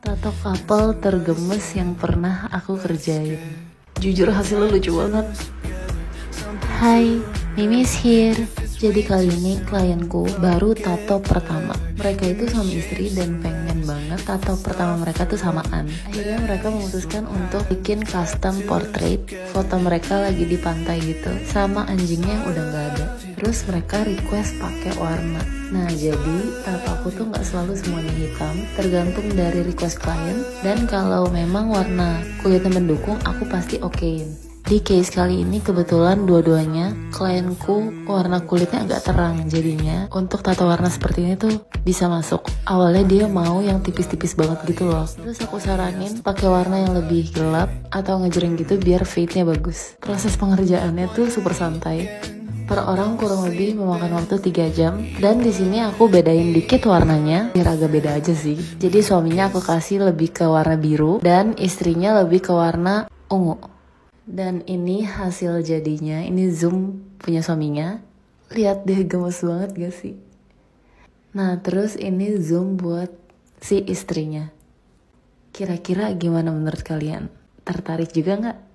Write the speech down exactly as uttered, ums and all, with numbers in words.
Tato couple tergemes yang pernah aku kerjain. Jujur hasilnya lucu banget. Hai, Mimi's here. Jadi kali ini klienku baru tato pertama. Mereka itu suami istri dan pengen banget tato pertama mereka tuh samaan. Akhirnya mereka memutuskan untuk bikin custom portrait. Foto mereka lagi di pantai gitu, sama anjingnya yang udah gak ada. Terus mereka request pakai warna. Nah jadi tato aku tuh gak selalu semuanya hitam, tergantung dari request klien. Dan kalau memang warna kulitnya mendukung, aku pasti okein. Di case kali ini kebetulan dua-duanya klienku warna kulitnya agak terang. Jadinya untuk tato warna seperti ini tuh bisa masuk. Awalnya dia mau yang tipis-tipis banget gitu loh. Terus aku saranin pakai warna yang lebih gelap atau ngejreng gitu biar fade-nya bagus. Proses pengerjaannya tuh super santai. Per orang kurang lebih memakan waktu tiga jam, dan di sini aku bedain dikit warnanya biar agak beda aja sih. Jadi suaminya aku kasih lebih ke warna biru dan istrinya lebih ke warna ungu. Dan ini hasil jadinya. Ini zoom punya suaminya. Lihat deh, gemes banget gak sih? Nah terus ini zoom buat si istrinya. Kira-kira gimana menurut kalian? Tertarik juga nggak?